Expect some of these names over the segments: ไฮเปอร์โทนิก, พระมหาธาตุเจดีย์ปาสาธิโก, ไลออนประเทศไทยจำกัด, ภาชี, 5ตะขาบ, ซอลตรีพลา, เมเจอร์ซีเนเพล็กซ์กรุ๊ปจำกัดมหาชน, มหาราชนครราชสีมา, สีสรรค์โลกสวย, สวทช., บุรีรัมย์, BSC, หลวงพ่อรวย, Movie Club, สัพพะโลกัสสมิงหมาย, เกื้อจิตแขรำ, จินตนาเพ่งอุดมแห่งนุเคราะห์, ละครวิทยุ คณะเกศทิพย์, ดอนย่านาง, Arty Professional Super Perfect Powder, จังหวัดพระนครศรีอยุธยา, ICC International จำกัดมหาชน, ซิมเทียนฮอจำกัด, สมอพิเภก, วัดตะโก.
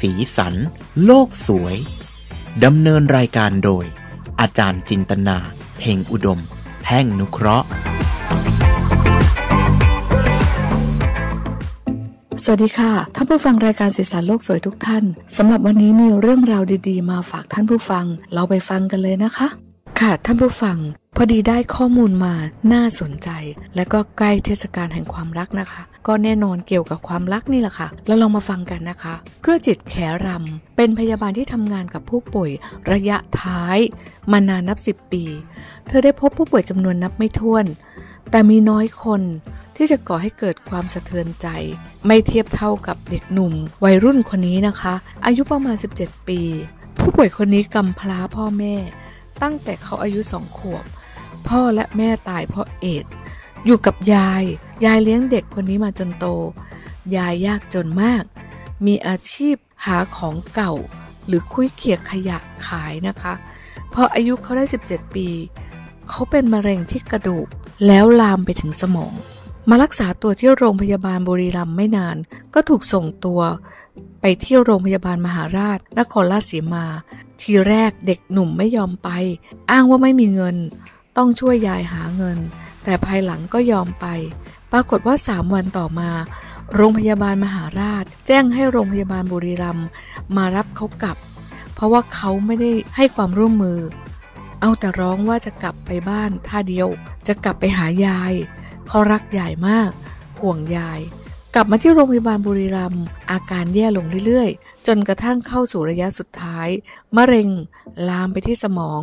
สีสันโลกสวยดำเนินรายการโดยอาจารย์จินตนาเพ่งอุดมแห่งนุเคราะห์สวัสดีค่ะท่านผู้ฟังรายการสีสันโลกสวยทุกท่านสำหรับวันนี้มีเรื่องราวดีๆมาฝากท่านผู้ฟังเราไปฟังกันเลยนะคะค่ะท่านผู้ฟังพอดีได้ข้อมูลมาน่าสนใจและก็ใกล้เทศกาลแห่งความรักนะคะก็แน่นอนเกี่ยวกับความรักนี่แหละค่ะเราลองมาฟังกันนะคะเกื้อจิตแขรำเป็นพยาบาลที่ทำงานกับผู้ป่วยระยะท้ายมานานนับ10ปีเธอได้พบผู้ป่วยจำนวนนับไม่ถ้วนแต่มีน้อยคนที่จะก่อให้เกิดความสะเทือนใจไม่เทียบเท่ากับเด็กหนุ่มวัยรุ่นคนนี้นะคะอายุประมาณ17ปีผู้ป่วยคนนี้กำพร้าพ่อแม่ตั้งแต่เขาอายุ2ขวบพ่อและแม่ตายเพราะเอดส์อยู่กับยายเลี้ยงเด็กคนนี้มาจนโตยายยากจนมากมีอาชีพหาของเก่าหรือคุ้ยเขี่ยขยะขายนะคะพออายุเขาได้17ปีเขาเป็นมะเร็งที่กระดูกแล้วลามไปถึงสมองมารักษาตัวที่โรงพยาบาลบุรีรัมย์ไม่นานก็ถูกส่งตัวไปที่โรงพยาบาลมหาราชนครราชสีมาทีแรกเด็กหนุ่มไม่ยอมไปอ้างว่าไม่มีเงินต้องช่วยยายหาเงินแต่ภายหลังก็ยอมไปปรากฏว่า3วันต่อมาโรงพยาบาลมหาราชแจ้งให้โรงพยาบาลบุรีรัมย์มารับเขากลับเพราะว่าเขาไม่ได้ให้ความร่วมมือเอาแต่ร้องว่าจะกลับไปบ้านท่าเดียวจะกลับไปหายายเขารักยายมากห่วงยายกลับมาที่โรงพยาบาลบุรีรัมย์อาการแย่ลงเรื่อยๆจนกระทั่งเข้าสู่ระยะสุดท้ายมะเร็งลามไปที่สมอง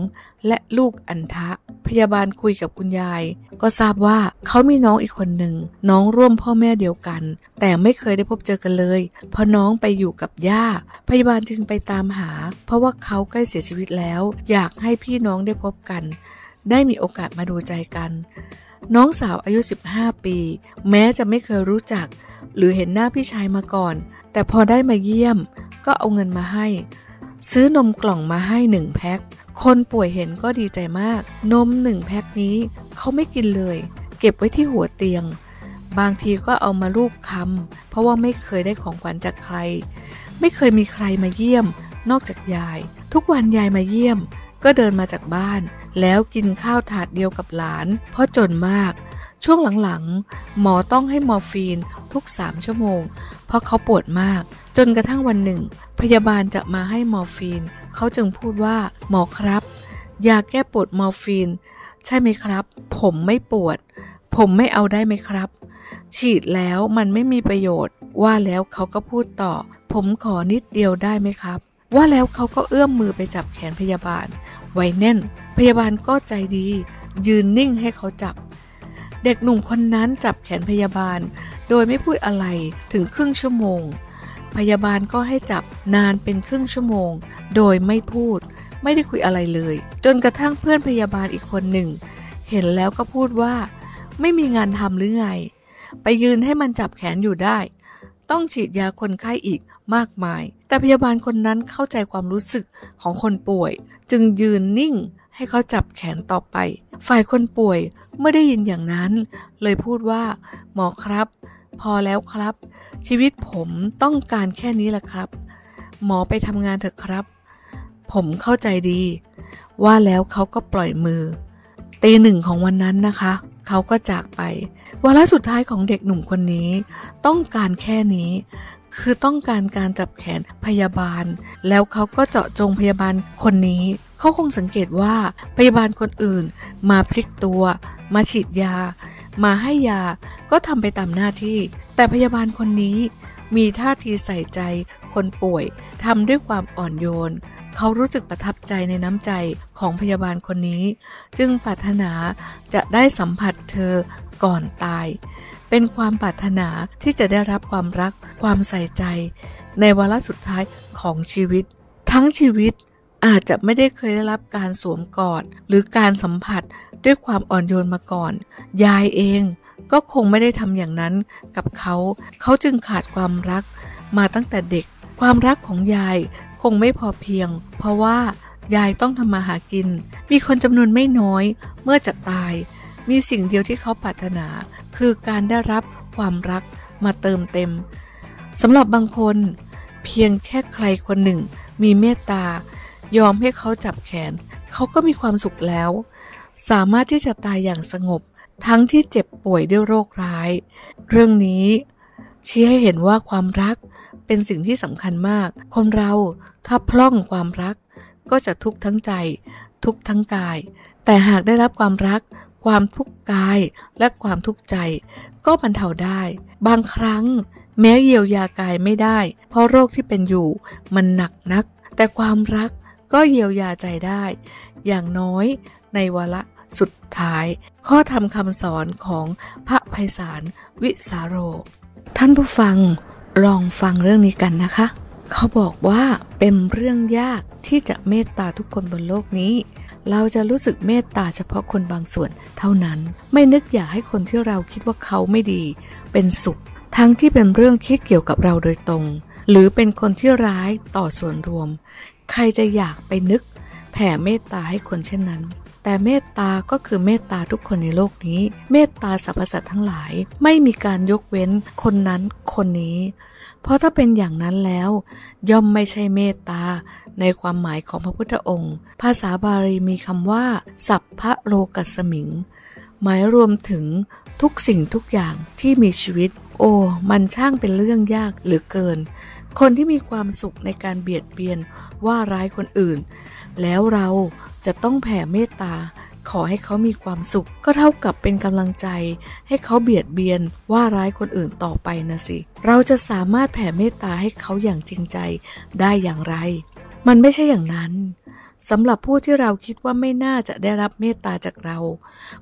และลูกอัณฑะพยาบาลคุยกับคุณยายก็ทราบว่าเขามีน้องอีกคนหนึ่งน้องร่วมพ่อแม่เดียวกันแต่ไม่เคยได้พบเจอกันเลยเพราะน้องไปอยู่กับย่าพยาบาลจึงไปตามหาเพราะว่าเขาใกล้เสียชีวิตแล้วอยากให้พี่น้องได้พบกันได้มีโอกาสมาดูใจกันน้องสาวอายุ15ปีแม้จะไม่เคยรู้จักหรือเห็นหน้าพี่ชายมาก่อนแต่พอได้มาเยี่ยมก็เอาเงินมาให้ซื้อนมกล่องมาให้1แพ็คคนป่วยเห็นก็ดีใจมากนม1แพ็คนี้เขาไม่กินเลยเก็บไว้ที่หัวเตียงบางทีก็เอามารูปคำเพราะว่าไม่เคยได้ของขวัญจากใครไม่เคยมีใครมาเยี่ยมนอกจากยายทุกวันยายมาเยี่ยมก็เดินมาจากบ้านแล้วกินข้าวถาดเดียวกับหลานเพราะจนมากช่วงหลังๆหมอต้องให้มอร์ฟีนทุก3ชั่วโมงเพราะเขาปวดมากจนกระทั่งวันหนึ่งพยาบาลจะมาให้มอร์ฟีนเขาจึงพูดว่าหมอครับยาแก้ปวดมอร์ฟีนใช่ไหมครับผมไม่ปวดผมไม่เอาได้ไหมครับฉีดแล้วมันไม่มีประโยชน์ว่าแล้วเขาก็พูดต่อผมขอนิดเดียวได้ไหมครับว่าแล้วเขาก็เอื้อมมือไปจับแขนพยาบาลไว้แน่นพยาบาลก็ใจดียืนนิ่งให้เขาจับเด็กหนุ่มคนนั้นจับแขนพยาบาลโดยไม่พูดอะไรถึงครึ่งชั่วโมงพยาบาลก็ให้จับนานเป็นครึ่งชั่วโมงโดยไม่พูดไม่ได้คุยอะไรเลยจนกระทั่งเพื่อนพยาบาลอีกคนหนึ่งเห็นแล้วก็พูดว่าไม่มีงานทำหรือไงไปยืนให้มันจับแขนอยู่ได้ต้องฉีดยาคนไข้อีกมากมายแต่พยาบาลคนนั้นเข้าใจความรู้สึกของคนป่วยจึงยืนนิ่งให้เขาจับแขนต่อไปฝ่ายคนป่วยเมื่อได้ยินอย่างนั้นเลยพูดว่าหมอครับพอแล้วครับชีวิตผมต้องการแค่นี้แหละครับหมอไปทำงานเถอะครับผมเข้าใจดีว่าแล้วเขาก็ปล่อยมือตีหนึ่งของวันนั้นนะคะเขาก็จากไปวาระสุดท้ายของเด็กหนุ่มคนนี้ต้องการแค่นี้คือต้องการการจับแขนพยาบาลแล้วเขาก็เจาะจงพยาบาลคนนี้เขาคงสังเกตว่าพยาบาลคนอื่นมาพลิกตัวมาฉีดยามาให้ยาก็ทำไปตามหน้าที่แต่พยาบาลคนนี้มีท่าทีใส่ใจคนป่วยทำด้วยความอ่อนโยนเขารู้สึกประทับใจในน้ำใจของพยาบาลคนนี้จึงปรารถนาจะได้สัมผัสเธอก่อนตายเป็นความปรารถนาที่จะได้รับความรักความใส่ใจในวาระสุดท้ายของชีวิตทั้งชีวิตอาจจะไม่ได้เคยได้รับการสวมกอดหรือการสัมผัสด้วยความอ่อนโยนมาก่อนยายเองก็คงไม่ได้ทำอย่างนั้นกับเขาเขาจึงขาดความรักมาตั้งแต่เด็กความรักของยายคงไม่พอเพียงเพราะว่ายายต้องทำมาหากินมีคนจำนวนไม่น้อยเมื่อจะตายมีสิ่งเดียวที่เขาปรารถนาคือการได้รับความรักมาเติมเต็มสำหรับบางคน เพียงแค่ใครคนหนึ่งมีเมตตายอมให้เขาจับแขนเขาก็มีความสุขแล้วสามารถที่จะตายอย่างสงบทั้งที่เจ็บป่วยด้วยโรคร้ายเรื่องนี้ชี้ให้เห็นว่าความรักเป็นสิ่งที่สำคัญมากคนเราถ้าพล่องความรักก็จะทุกข์ทั้งใจทุกข์ทั้งกายแต่หากได้รับความรักความทุกข์กายและความทุกข์ใจก็บรรเทาได้บางครั้งแม้เยียวยากายไม่ได้เพราะโรคที่เป็นอยู่มันหนักนักแต่ความรักก็เยียวยาใจได้อย่างน้อยในวาระสุดท้ายข้อธรรมคำสอนของพระไพศาลวิสาโรท่านผู้ฟังลองฟังเรื่องนี้กันนะคะเขาบอกว่าเป็นเรื่องยากที่จะเมตตาทุกคนบนโลกนี้เราจะรู้สึกเมตตาเฉพาะคนบางส่วนเท่านั้นไม่นึกอยากให้คนที่เราคิดว่าเขาไม่ดีเป็นสุขทั้งที่เป็นเรื่องที่เกี่ยวกับเราโดยตรงหรือเป็นคนที่ร้ายต่อส่วนรวมใครจะอยากไปนึกแผ่เมตตาให้คนเช่นนั้นแต่เมตตาก็คือเมตตาทุกคนในโลกนี้เมตตาสรรพสัตว์ทั้งหลายไม่มีการยกเว้นคนนั้นคนนี้เพราะถ้าเป็นอย่างนั้นแล้วย่อมไม่ใช่เมตตาในความหมายของพระพุทธองค์ภาษาบาลีมีคำว่าสัพพะโลกัสสมิงหมายรวมถึงทุกสิ่งทุกอย่างที่มีชีวิตโอ้มันช่างเป็นเรื่องยากเหลือเกินคนที่มีความสุขในการเบียดเบียนว่าร้ายคนอื่นแล้วเราจะต้องแผ่เมตตาขอให้เขามีความสุขก็เท่ากับเป็นกำลังใจให้เขาเบียดเบียนว่าร้ายคนอื่นต่อไปนะสิเราจะสามารถแผ่เมตตาให้เขาอย่างจริงใจได้อย่างไรมันไม่ใช่อย่างนั้นสำหรับผู้ที่เราคิดว่าไม่น่าจะได้รับเมตตาจากเรา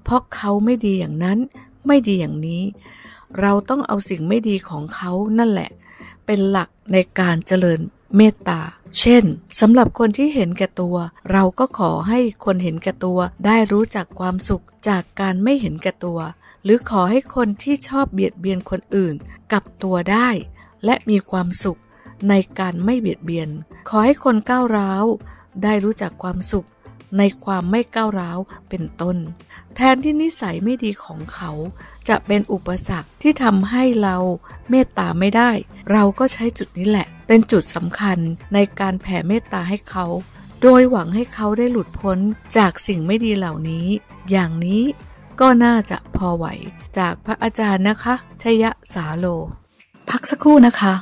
เพราะเขาไม่ดีอย่างนั้นไม่ดีอย่างนี้เราต้องเอาสิ่งไม่ดีของเขานั่นแหละเป็นหลักในการเจริญเมตตาเช่นสำหรับคนที่เห็นแก่ตัวเราก็ขอให้คนเห็นแก่ตัวได้รู้จักความสุขจากการไม่เห็นแก่ตัวหรือขอให้คนที่ชอบเบียดเบียนคนอื่นกลับตัวได้และมีความสุขในการไม่เบียดเบียนขอให้คนก้าวร้าวได้รู้จักความสุขในความไม่ก้าวร้าวเป็นต้นแทนที่นิสัยไม่ดีของเขาจะเป็นอุปสรรคที่ทำให้เราเมตตาไม่ได้เราก็ใช้จุดนี้แหละเป็นจุดสำคัญในการแผ่เมตตาให้เขาโดยหวังให้เขาได้หลุดพ้นจากสิ่งไม่ดีเหล่านี้อย่างนี้ก็น่าจะพอไหวจากพระอาจารย์นะคะชยสาโลพักสักครู่นะคะ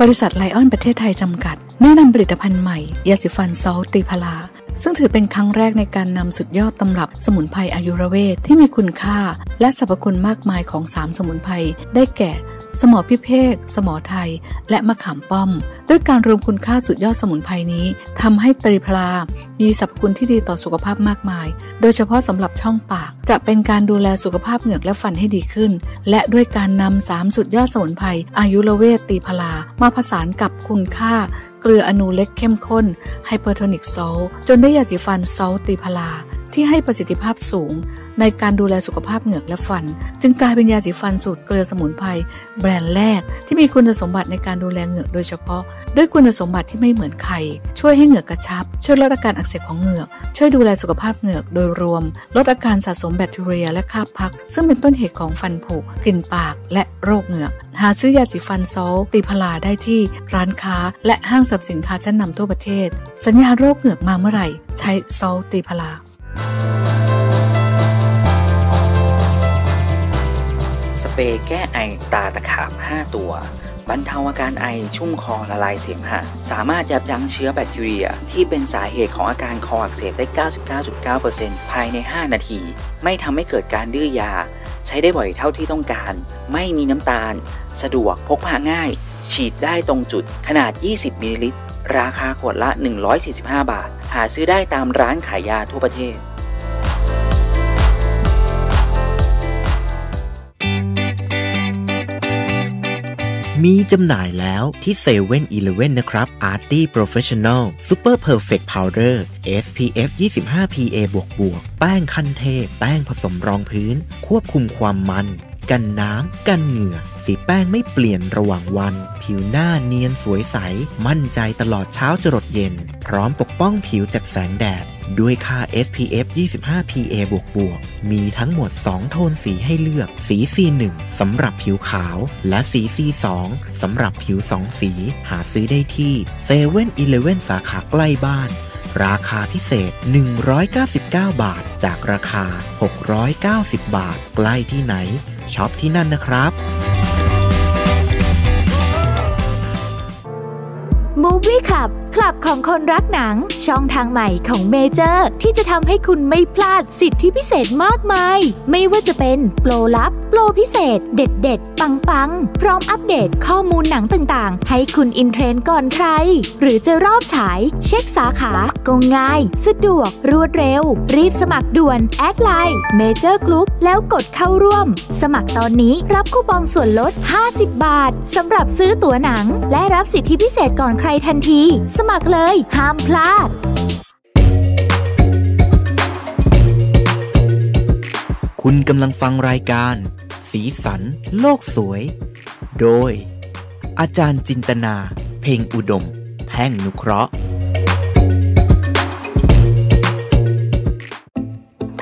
บริษัทไลออนประเทศไทยจำกัดแนะนำผลิตภัณฑ์ใหม่ยาสีฟันซอลติพลาซึ่งถือเป็นครั้งแรกในการนำสุดยอดตำรับสมุนไพรอายุรเวทที่มีคุณค่าและสรรพคุณมากมายของ3สมุนไพรได้แก่สมอพิเภกสมอไทยและมะขามป้อมด้วยการรวมคุณค่าสุดยอดสมุนไพรนี้ทำให้ตรีพลามีสรรพคุณที่ดีต่อสุขภาพมากมายโดยเฉพาะสำหรับช่องปากจะเป็นการดูแลสุขภาพเหงือกและฟันให้ดีขึ้นและด้วยการนำ3สุดยอดสมุนไพรอายุรเวทตรีพลามาผสานกับคุณค่าเกลืออนูเล็กเข้มข้นไฮเปอร์โทนิกซอลจนได้ยาสีฟันซอลตรีพลาที่ให้ประสิทธิภาพสูงในการดูแลสุขภาพเหงือกและฟันจึงกลายเป็นยาสีฟันสูตรเกลือสมุนไพรแบรนด์แรกที่มีคุณสมบัติในการดูแลเหงือกโดยเฉพาะด้วยคุณสมบัติที่ไม่เหมือนใครช่วยให้เหงือกกระชับช่วยลดอาการอักเสบของเหงือกช่วยดูแลสุขภาพเหงือกโดยรวมลดอาการสะสมแบคทีเรียและคราบพักซึ่งเป็นต้นเหตุของฟันผุกลิ่นปากและโรคเหงือกหาซื้อยาสีฟันซอลตรีพลาได้ที่ร้านค้าและห้างสรรพสินค้าชั้นนำทั่วประเทศสัญญาณโรคเหงือกมาเมื่อไหร่ใช้ซอลตรีพลาสเปรย์แก้ไอตาตะขาบ5ตัวบรรเทาอาการไอชุ่มคอละลายเสมหะสามารถยับยั้งเชื้อแบคทีเรียที่เป็นสาเหตุของอาการคออักเสบได้ 99.9% ภายใน5นาทีไม่ทำให้เกิดการดื้อยาใช้ได้บ่อยเท่าที่ต้องการไม่มีน้ำตาลสะดวกพกพาง่ายฉีดได้ตรงจุดขนาด20มิลลิลิตรราคาขวดละ145บาทหาซื้อได้ตามร้านขายยาทั่วประเทศมีจำหน่ายแล้วที่ 7-Eleven นะครับ Arty Professional Super Perfect Powder SPF 25 PA บวกๆแป้งขั้นเทพแป้งผสมรองพื้นควบคุมความมันกันน้ำกันเหงื่อสีแป้งไม่เปลี่ยนระหว่างวันผิวหน้าเนียนสวยใสมั่นใจตลอดเช้าจรดเย็นพร้อมปกป้องผิวจากแสงแดด ด้วยค่า SPF 25 PA บวกๆมีทั้งหมด2โทนสีให้เลือกสี C1 สำหรับผิวขาวและสี C2 สำหรับผิว2สีหาซื้อได้ที่ 7-Eleven สาขาใกล้บ้านราคาพิเศษ199บาทจากราคา690บาทใกล้ที่ไหนช็อปที่นั่นนะครับ Movie Club คลับของคนรักหนังช่องทางใหม่ของเมเจอร์ที่จะทำให้คุณไม่พลาดสิทธิพิเศษมากมายไม่ว่าจะเป็นโปรลับโปรพิเศษเด็ดๆปังๆพร้อมอัปเดตข้อมูลหนังต่างๆให้คุณอินเทรนด์ก่อนใครหรือจะรอบฉายเช็คสาขาก็ง่ายสะดวกรวดเร็วรีบสมัครด่วนแอดไลน์เมเจอร์กรุ๊ปแล้วกดเข้าร่วมสมัครตอนนี้รับคูปองส่วนลด50บาทสำหรับซื้อตั๋วหนังและรับสิทธิพิเศษก่อนใครทันทีสมัครเลยห้ามพลาดคุณกำลังฟังรายการสีสันโลกสวยโดยอาจารย์จินตนาเพ็งอุดมแพ่งนุเคราะห์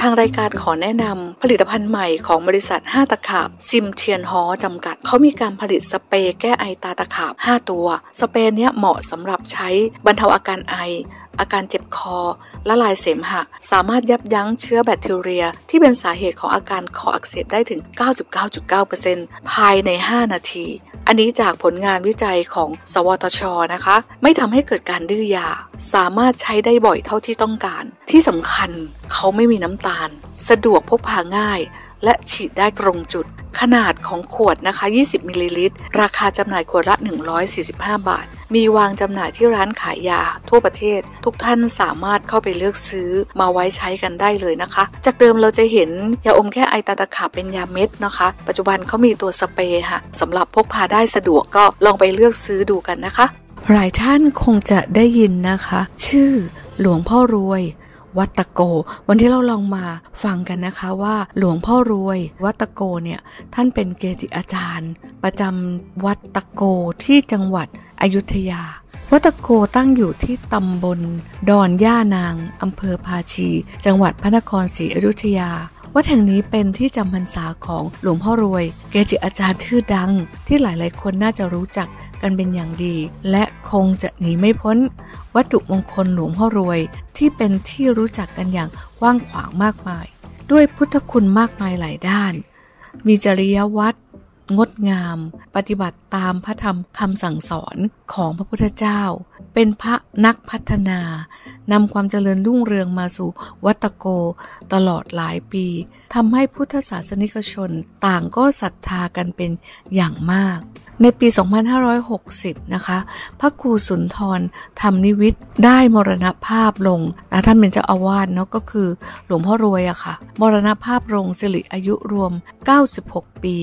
ทางรายการขอแนะนำผลิตภัณฑ์ใหม่ของบริษัท5ตะขาบซิมเทียนฮอจำกัดเขามีการผลิตสเปรย์แก้ไอตาตะขาบ5ตัวสเปรย์นี้เหมาะสำหรับใช้บรรเทาอาการไออาการเจ็บคอละลายเสมหะสามารถยับยั้งเชื้อแบคทีเรียที่เป็นสาเหตุของอาการคออักเสบได้ถึง 99.9% ภายใน5นาทีอันนี้จากผลงานวิจัยของสวทช.นะคะไม่ทำให้เกิดการดื้อยาสามารถใช้ได้บ่อยเท่าที่ต้องการที่สำคัญเขาไม่มีน้ำตาลสะดวกพกพาง่ายและฉีดได้ตรงจุดขนาดของขวดนะคะ20มิลลิลิตรราคาจำหน่ายขวดละ145บาทมีวางจำหน่ายที่ร้านขายยาทั่วประเทศทุกท่านสามารถเข้าไปเลือกซื้อมาไว้ใช้กันได้เลยนะคะจากเดิมเราจะเห็นยาอมแค่ไอตาตะขาบเป็นยาเม็ดนะคะปัจจุบันเขามีตัวสเปรย์ค่ะสำหรับพกพาได้สะดวกก็ลองไปเลือกซื้อดูกันนะคะหลายท่านคงจะได้ยินนะคะชื่อหลวงพ่อรวยวัดตะโกวันที่เราลองมาฟังกันนะคะว่าหลวงพ่อรวยวัดตะโกเนี่ยท่านเป็นเกจิอาจารย์ประจำวัดตะโกที่จังหวัดอยุธยาวัดตะโกตั้งอยู่ที่ตำบลดอนย่านางอำเภอภาชีจังหวัดพระนครศรีอยุธยาวัดแห่งนี้เป็นที่จำพรรษาของหลวงพ่อรวยเกจิอาจารย์ชื่อดังที่หลายๆคนน่าจะรู้จักกันเป็นอย่างดีและคงจะหนีไม่พ้นวัตถุมงคลหลวงพ่อรวยที่เป็นที่รู้จักกันอย่างกว้างขวางมากมายด้วยพุทธคุณมากมายหลายด้านมีจริยวัตร งดงามปฏิบัติตามพระธรรมคำสั่งสอนของพระพุทธเจ้าเป็นพระนักพัฒนานำความเจริญรุ่งเรืองมาสู่วัดตะโกตลอดหลายปีทำให้พุทธศาสนิกชนต่างก็ศรัทธากันเป็นอย่างมากในปี2560นะคะพระครูสุนทรธรรมนิวิทย์ได้มรณภาพลงนะท่านเป็นเจ้าอาวาสเนาะก็คือหลวงพ่อรวยอะค่ะมรณภาพลงสิริอายุรวม96ปี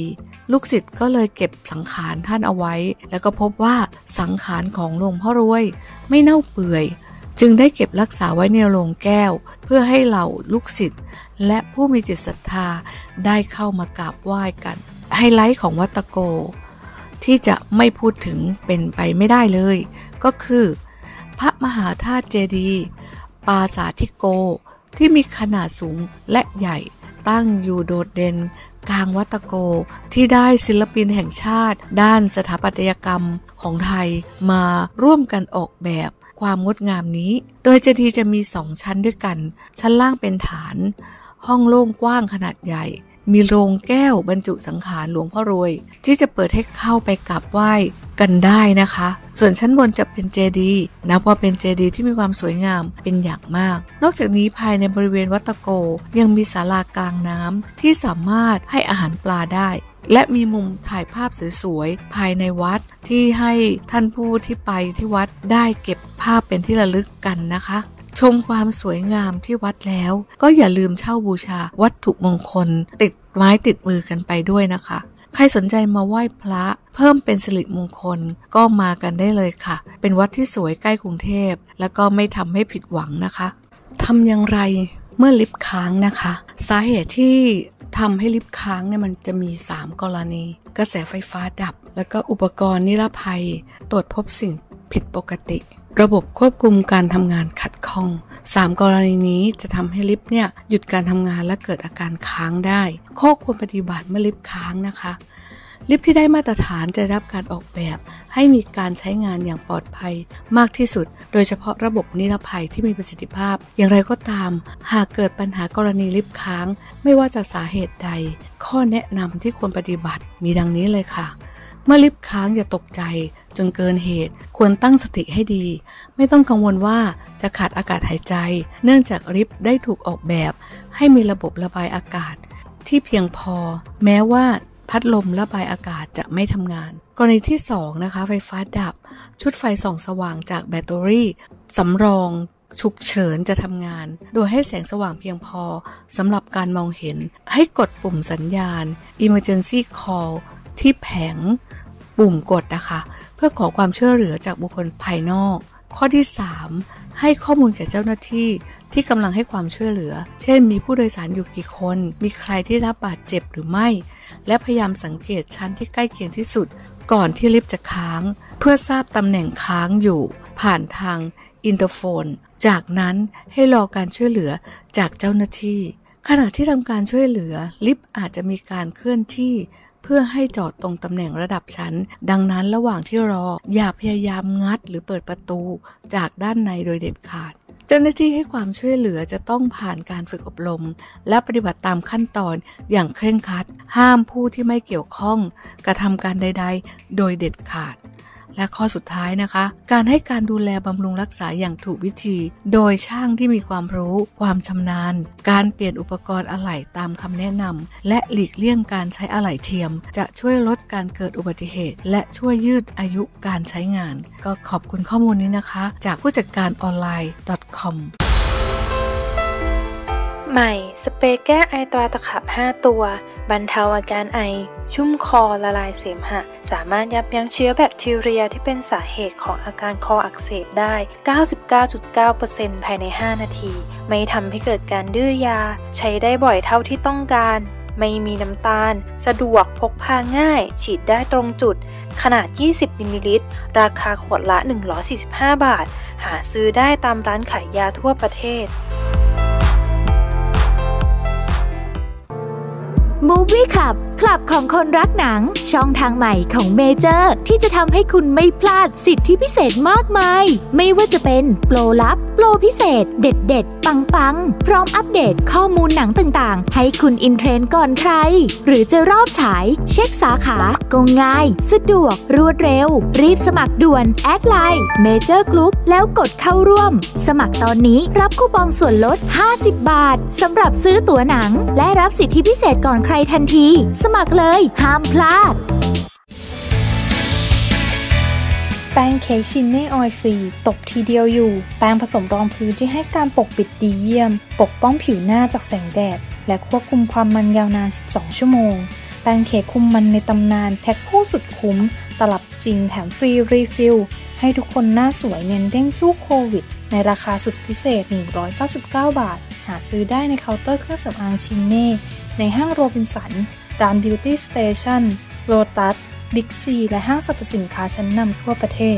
ลูกศิษย์ก็เลยเก็บสังขารท่านเอาไว้แล้วก็พบว่าสังขารของหลวงพ่อรวยไม่เน่าเปื่อยจึงได้เก็บรักษาไว้ในโลงแก้วเพื่อให้เหล่าลูกศิษย์และผู้มีจิตศรัทธาได้เข้ามากราบไหว้กันไฮไลท์ของวัดตะโกที่จะไม่พูดถึงเป็นไปไม่ได้เลยก็คือพระมหาธาตุเจดีย์ปาสาธิโกที่มีขนาดสูงและใหญ่ตั้งอยู่โดดเด่นกลางวัดตะโกที่ได้ศิลปินแห่งชาติด้านสถาปัตยกรรมของไทยมาร่วมกันออกแบบความงดงามนี้โดยเจดีย์จะมี2ชั้นด้วยกันชั้นล่างเป็นฐานห้องโล่งกว้างขนาดใหญ่มีโรงแก้วบรรจุสังขารหลวงพ่อรวยที่จะเปิดให้เข้าไปกราบไหว้กันได้นะคะส่วนชั้นบนจะเป็นเจดีย์นับว่าเป็นเจดีย์ที่มีความสวยงามเป็นอย่างมากนอกจากนี้ภายในบริเวณวัดตะโกยังมีศาลากลางน้ำที่สามารถให้อาหารปลาได้และมีมุมถ่ายภาพสวยๆภายในวัดที่ให้ท่านผู้ที่ไปที่วัดได้เก็บภาพเป็นที่ระลึกกันนะคะชมความสวยงามที่วัดแล้วก็อย่าลืมเช่าบูชาวัตถุมงคลติดไม้ติดมือกันไปด้วยนะคะใครสนใจมาไหว้พระเพิ่มเป็นสิริมงคลก็มากันได้เลยค่ะเป็นวัดที่สวยใกล้กรุงเทพและก็ไม่ทำให้ผิดหวังนะคะทำอย่างไรเมื่อลิฟต์ค้างนะคะสาเหตุที่ทำให้ลิฟต์ค้างเนี่ยมันจะมี3กรณีกระแสไฟฟ้าดับแล้วก็อุปกรณ์นิรภัยตรวจพบสิ่งผิดปกติระบบควบคุมการทำงานขัดข้อง 3 กรณีนี้จะทำให้ลิฟต์เนี่ยหยุดการทำงานและเกิดอาการค้างได้ข้อควรปฏิบัติเมื่อลิฟต์ค้างนะคะลิฟต์ที่ได้มาตรฐานจะได้รับการออกแบบให้มีการใช้งานอย่างปลอดภัยมากที่สุดโดยเฉพาะระบบนิรภัยที่มีประสิทธิภาพอย่างไรก็ตามหากเกิดปัญหากรณีลิฟต์ค้างไม่ว่าจะสาเหตุใดข้อแนะนำที่ควรปฏิบัติมีดังนี้เลยค่ะเมื่อลิฟต์ค้างอย่าตกใจจนเกินเหตุควรตั้งสติให้ดีไม่ต้องกังวลว่าจะขาดอากาศหายใจเนื่องจากลิฟต์ได้ถูกออกแบบให้มีระบบระบายอากาศที่เพียงพอแม้ว่าพัดลมระบายอากาศจะไม่ทำงานกรณีที่2นะคะไฟฟ้าดับชุดไฟส่องสว่างจากแบตเตอรี่สำรองฉุกเฉินจะทำงานโดยให้แสงสว่างเพียงพอสำหรับการมองเห็นให้กดปุ่มสัญญาณ Emergency Call ที่แผงปุ่มกดนะคะเพื่อขอความช่วยเหลือจากบุคคลภายนอกข้อที่3ให้ข้อมูลแก่เจ้าหน้าที่ที่กำลังให้ความช่วยเหลือเช่นมีผู้โดยสารอยู่กี่คนมีใครที่รับบาดเจ็บหรือไม่และพยายามสังเกตชั้นที่ใกล้เคียงที่สุดก่อนที่ลิฟต์จะค้างเพื่อทราบตำแหน่งค้างอยู่ผ่านทางอินเตอร์โฟนจากนั้นให้รอการช่วยเหลือจากเจ้าหน้าที่ขณะที่ทำการช่วยเหลือลิฟต์อาจจะมีการเคลื่อนที่เพื่อให้จอดตรงตำแหน่งระดับชั้นดังนั้นระหว่างที่รออย่าพยายามงัดหรือเปิดประตูจากด้านในโดยเด็ดขาดเจ้าหน้าที่ให้ความช่วยเหลือจะต้องผ่านการฝึกอบรมและปฏิบัติตามขั้นตอนอย่างเคร่งครัดห้ามผู้ที่ไม่เกี่ยวข้องกระทำการใดๆโดยเด็ดขาดและข้อสุดท้ายนะคะการให้การดูแลบำรุงรักษาอย่างถูกวิธีโดยช่างที่มีความรู้ความชำนาญการเปลี่ยนอุปกรณ์อะไหล่ตามคำแนะนำและหลีกเลี่ยงการใช้อะไหล่เทียมจะช่วยลดการเกิดอุบัติเหตุและช่วยยืดอายุการใช้งานก็ขอบคุณข้อมูลนี้นะคะจากผู้จัดการออนไลน์ .com ใหม่สเปรย์แก้ไอตราตะขับ5ตัวบรรเทาอาการไอชุ่มคอละลายเสมหะสามารถยับยั้งเชื้อแบคทีเรียที่เป็นสาเหตุของอาการคออักเสบได้ 99.9% ภายใน5นาทีไม่ทำให้เกิดการดื้อยาใช้ได้บ่อยเท่าที่ต้องการไม่มีน้ำตาลสะดวกพกพาง่ายฉีดได้ตรงจุดขนาด20มิลลิลิตรราคาขวดละ145บาทหาซื้อได้ตามร้านขายยาทั่วประเทศMovie Club คลับของคนรักหนังช่องทางใหม่ของเมเจอร์ที่จะทำให้คุณไม่พลาดสิทธิพิเศษมากมายไม่ว่าจะเป็นโปรลับโปรพิเศษเด็ดๆปังๆพร้อมอัปเดตข้อมูลหนังต่างๆให้คุณอินเทรนด์ก่อนใครหรือจะรอบฉายเช็คสาขาก็ง่ายสะดวกรวดเร็วรีบสมัครด่วนแอดไลน์เมเจอร์กรุ๊ปแล้วกดเข้าร่วมสมัครตอนนี้รับคูปองส่วนลด50บาทสำหรับซื้อตั๋วหนังและรับสิทธิพิเศษก่อนใครทันทีสมัครเลยห้ามพลาดแป้งเค้กชินเน่ออยล์ฟรีตบทีเดียวอยู่แป้งผสมรองพื้นที่ให้การปกปิดดีเยี่ยมปกป้องผิวหน้าจากแสงแดดและควบคุมความมันยาวนาน12ชั่วโมงแป้งเค้กคุมมันในตำนานแพ็คคู่สุดคุ้มตลับจริงแถมฟรีรีฟิลให้ทุกคนหน้าสวยเน้นเด้งสู้โควิดในราคาสุดพิเศษ199บาทหาซื้อได้ในเคาน์เตอร์เครื่องสำอางชินเน่ในห้างโรบินสันร้านบิวตี้สเตชันโลตัสบิ๊กซีและห้างสรรพสินค้าชั้นนำทั่วประเทศ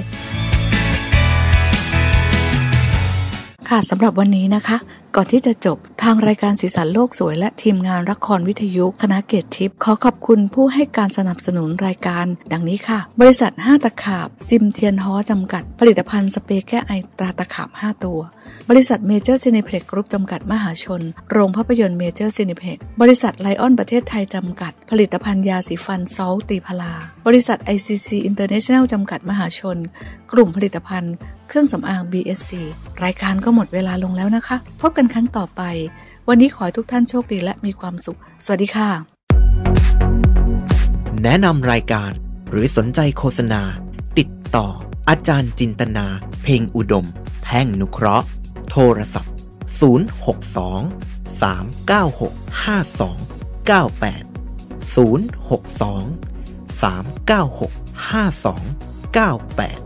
ค่ะสำหรับวันนี้นะคะก่อนที่จะจบทางรายการสีสันโลกสวยและทีมงานละครวิทยุคณะเกตทิพย์ขอขอบคุณผู้ให้การสนับสนุนรายการดังนี้ค่ะบริษัท5ตะขาบซิมเทียนฮ้อจำกัดผลิตภัณฑ์สเปรย์แก้ไอตราตะขาบ5ตัวบริษัทเมเจอร์ซีเนเพล็กซ์กรุ๊ปจำกัดมหาชนโรงภาพยนตร์เมเจอร์ซีเนเพล็กซ์บริษัทไลออนประเทศไทยจำกัดผลิตภัณฑ์ยาสีฟันซอลตีพลาบริษัท ICC International จำกัดมหาชนกลุ่มผลิตภัณฑ์เครื่องสำอาง BSC รายการก็หมดเวลาลงแล้วนะคะพบกันครั้งต่อไปวันนี้ขอให้ทุกท่านโชคดีและมีความสุขสวัสดีค่ะแนะนำรายการหรือสนใจโฆษณาติดต่ออาจารย์จินตนาเพ็งอุดมแพ่งนุเคราะห์โทรศัพท์062 396 5298 062 396 5298